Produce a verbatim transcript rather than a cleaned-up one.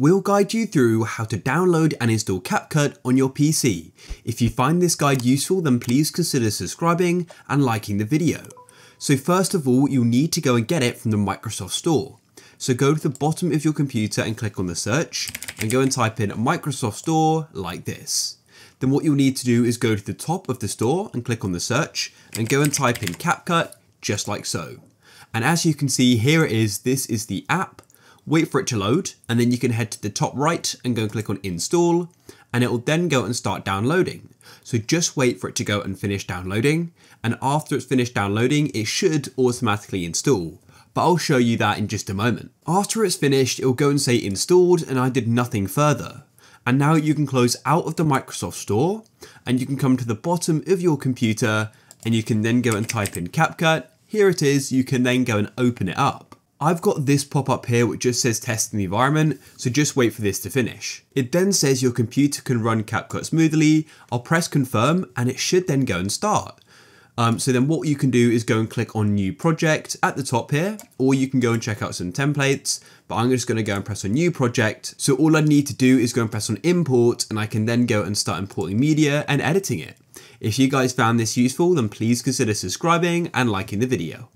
we'll guide you through how to download and install CapCut on your P C. If you find this guide useful, then please consider subscribing and liking the video. So first of all, you'll need to go and get it from the Microsoft Store. So go to the bottom of your computer and click on the search and go and type in Microsoft Store like this. Then what you'll need to do is go to the top of the store and click on the search and go and type in CapCut just like so. And as you can see, here it is. This is the app. Wait for it to load, and then you can head to the top right and go and click on install, and it will then go and start downloading. So just wait for it to go and finish downloading, and after it's finished downloading, it should automatically install. But I'll show you that in just a moment. After it's finished, it will go and say installed, and I did nothing further. And now you can close out of the Microsoft Store, and you can come to the bottom of your computer, and you can then go and type in CapCut. Here it is. You can then go and open it up. I've got this pop up here which just says testing the environment, so just wait for this to finish. It then says your computer can run CapCut smoothly. I'll press confirm and it should then go and start. Um, so then what you can do is go and click on new project at the top here, or you can go and check out some templates, but I'm just going to go and press on new project. So all I need to do is go and press on import, and I can then go and start importing media and editing it. If you guys found this useful, then please consider subscribing and liking the video.